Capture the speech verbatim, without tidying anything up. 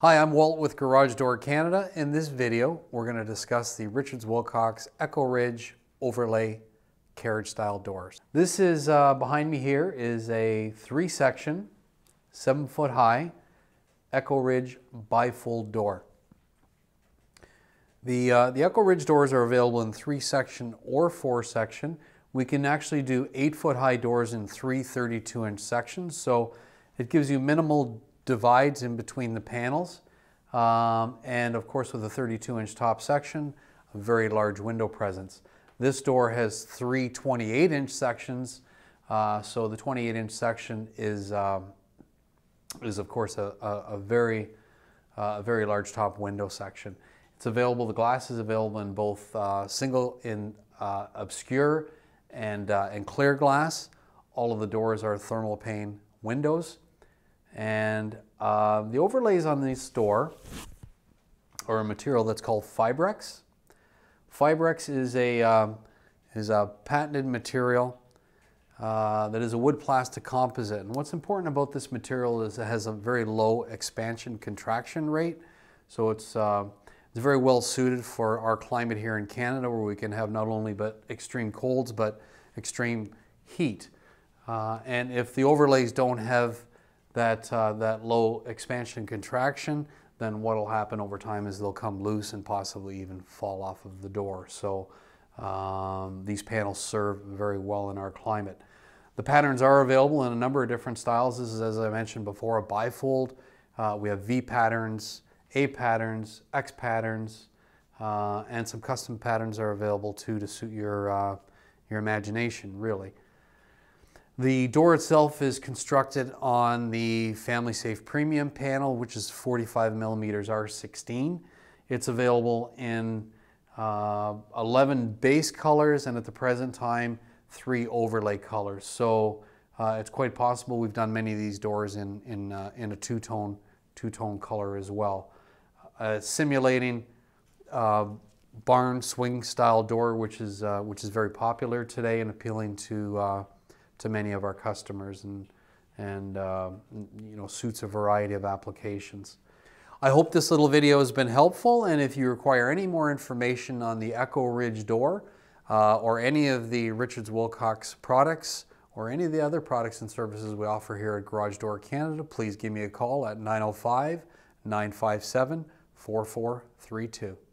Hi, I'm Walt with Garage Door Canada. In this video, we're going to discuss the Richards Wilcox Echo Ridge overlay carriage style doors. This is uh, behind me here is a three section, seven foot high Echo Ridge bifold door. The, uh, the Echo Ridge doors are available in three section or four section. We can actually do eight foot high doors in three thirty-two inch sections. So it gives you minimal divides in between the panels, um, and of course with a thirty-two inch top section, a very large window presence. This door has three twenty-eight inch sections, uh, so the twenty-eight inch section is um, is of course a, a, a very uh, a very large top window section. It's available. The glass is available in both uh, single in uh, obscure and uh, and clear glass. All of the doors are thermal pane windows. And uh, the overlays on this door are a material that's called Fibrex. Fibrex is a, uh, is a patented material uh, that is a wood plastic composite. And what's important about this material is it has a very low expansion contraction rate. So it's, uh, it's very well suited for our climate here in Canada, where we can have not only but extreme colds, but extreme heat. Uh, and if the overlays don't have That, uh, that low expansion contraction, then what will happen over time is they'll come loose and possibly even fall off of the door. So um, these panels serve very well in our climate. The patterns are available in a number of different styles. This is, as I mentioned before, a bifold. Uh, we have V patterns, A patterns, X patterns, uh, and some custom patterns are available too to suit your, uh, your imagination, really. The door itself is constructed on the Family Safe Premium panel, which is forty-five millimeters R sixteen. It's available in uh, eleven base colors and at the present time, three overlay colors. So uh, it's quite possible. We've done many of these doors in, in, uh, in a two-tone two-tone color as well. Uh, simulating uh, barn swing style door, which is, uh, which is very popular today and appealing to uh, to many of our customers, and, and uh, you know, suits a variety of applications. I hope this little video has been helpful, and if you require any more information on the Echo Ridge door uh, or any of the Richards Wilcox products or any of the other products and services we offer here at Garage Door Canada, please give me a call at nine oh five, nine five seven, four four three two.